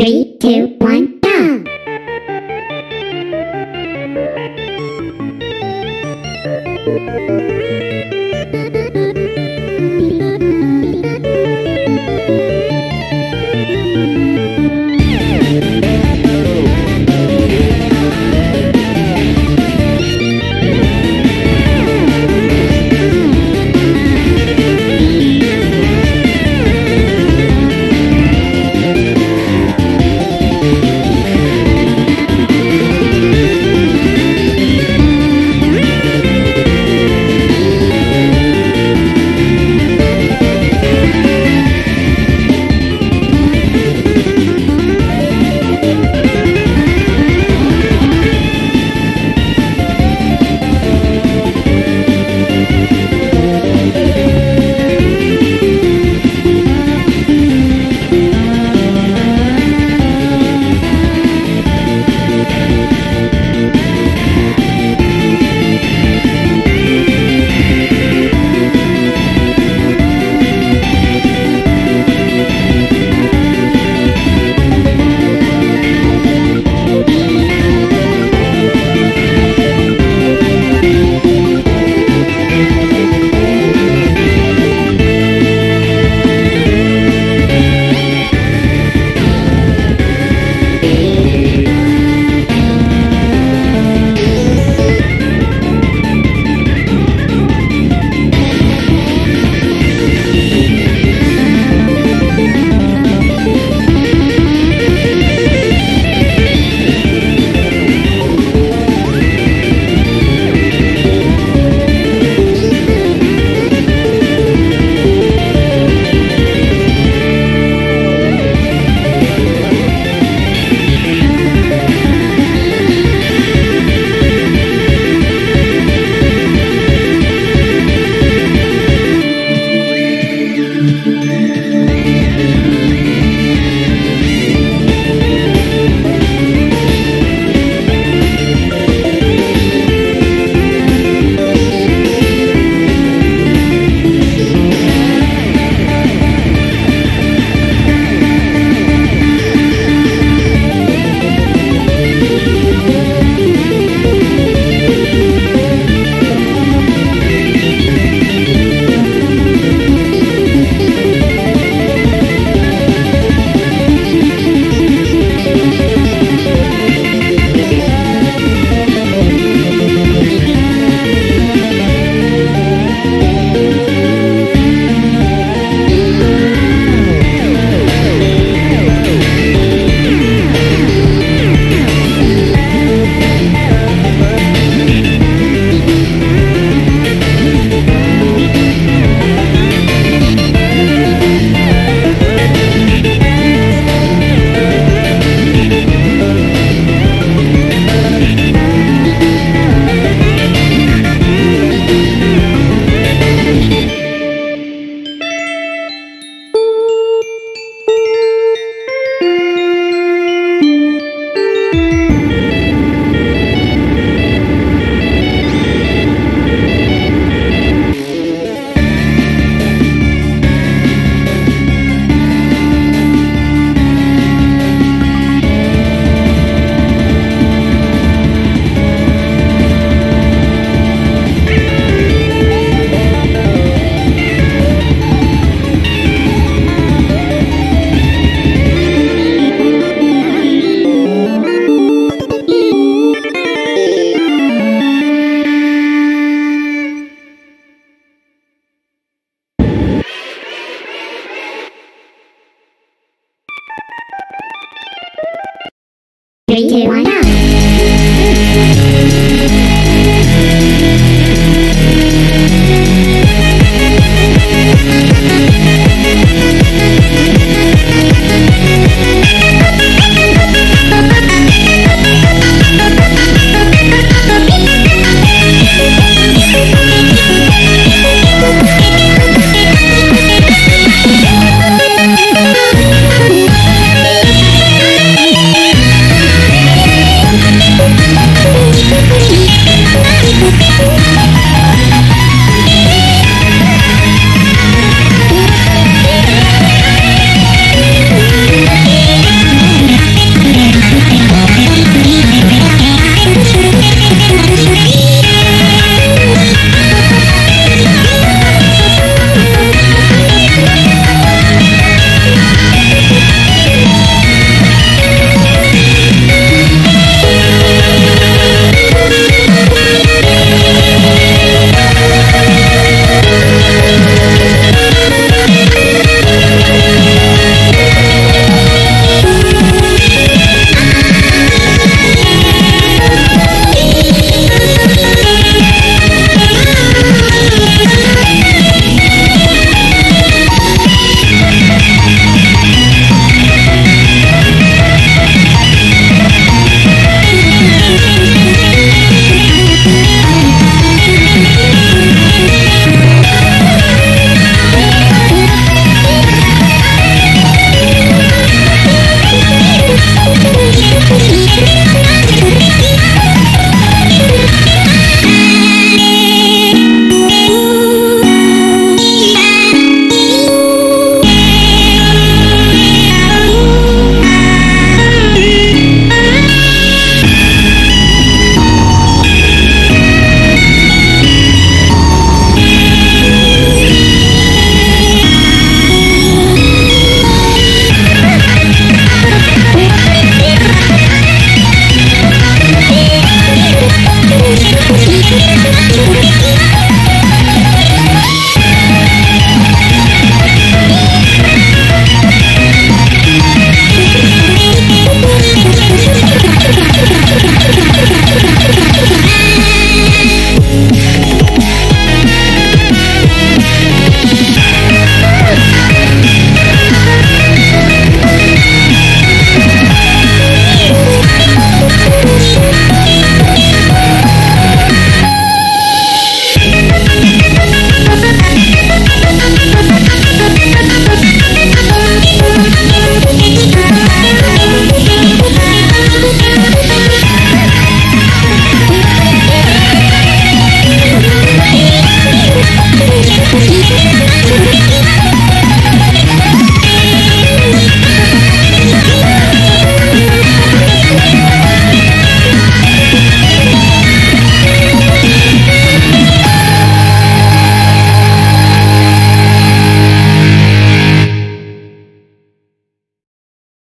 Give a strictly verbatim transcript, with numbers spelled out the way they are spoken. Three, two, one, go! Three, two, one, go!